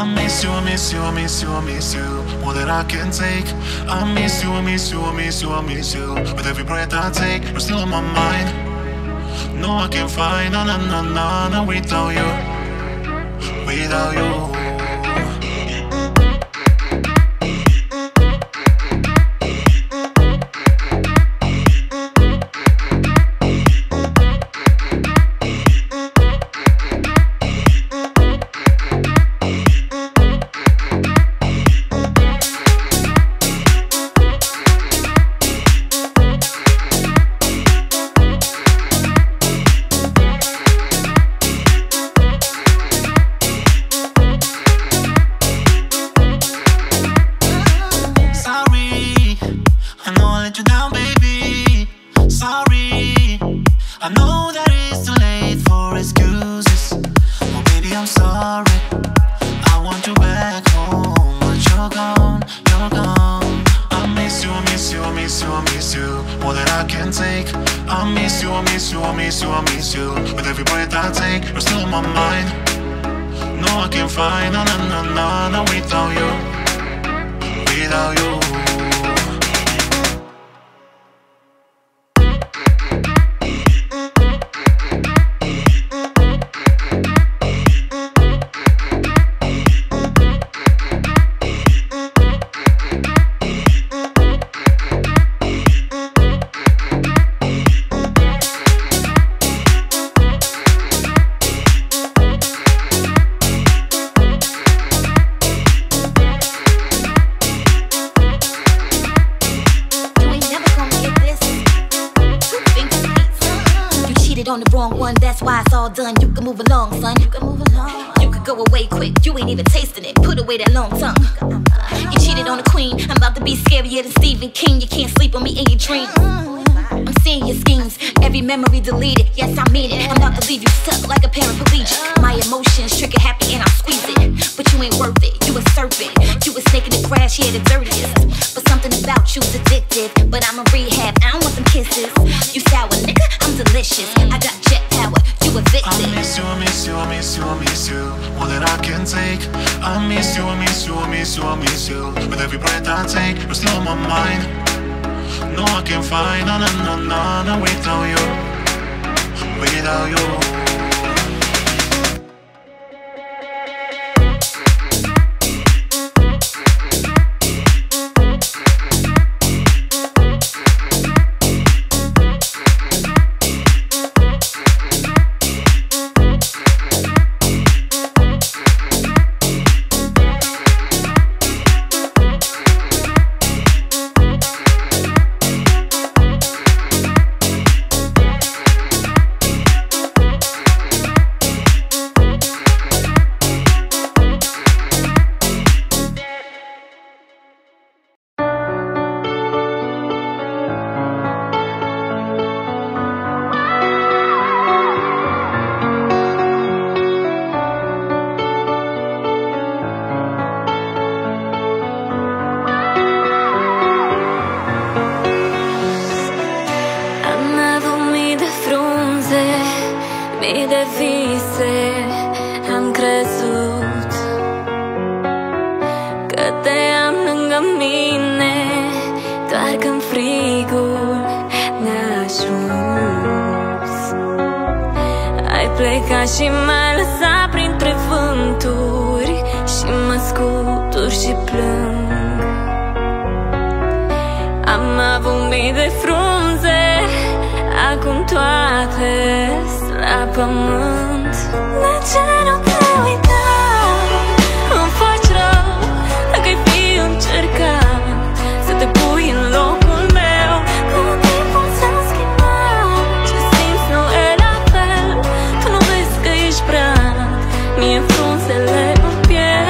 I miss you, I miss you, I miss you, I miss you, more than I can take. I miss you, I miss you, I miss you, I miss you. With every breath I take, you're still on my mind. No, I can't find, na na na na na, without you, without you. I know that it's too late for excuses. Oh baby, I'm sorry, I want you back home, but you're gone, you're gone. I miss you, I miss you, I miss you, I miss you, more than I can take. I miss you, I miss you, I miss you, I miss you. With every breath I take, you're still on my mind. No, I can't find, na na na na na, without you, without you. On the wrong one, that's why it's all done. You can move along, son. You can move along. You could go away quick. You ain't even tasting it. Put away that long tongue. You cheated on the queen. I'm about to be scarier than Stephen King. You can't sleep on me in your dreams. I'm seeing your schemes. Every memory deleted. Yes, I mean it. I'm about to leave you stuck like a paraplegic. My emotions trigger happy and I'll squeeze it. But you ain't worth it. You a serpent. You a snake in the grass. Yeah, the dirtiest. But something about you's addictive. But I'm in rehab. I don't want them kisses. You sour nigga. I'm delicious. I got jet power. You a victim. I miss you, I miss you, I miss you, I miss you, more than I can take. I miss you, I miss you, I miss you, I miss you. With every breath I take, you're still on my mind. No, I can't find, na na na na na, without you, without you. De vise am crezut că te-am lângă mine, doar când frigul ne-a ajuns. Ai plecat și m-ai lăsat printre vânturi și mă scutur și plâng. Am avut mii de frunze, acum toate la pământ. De ce nu te uita? Îmi faci rău dacă-i fi încercat să te pui în locul meu. Cu timpul s-a schimbat, ce simți nu e la fel. Tu nu vezi că ești prea, mie frunzele mă pierd.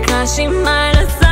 because she might have thought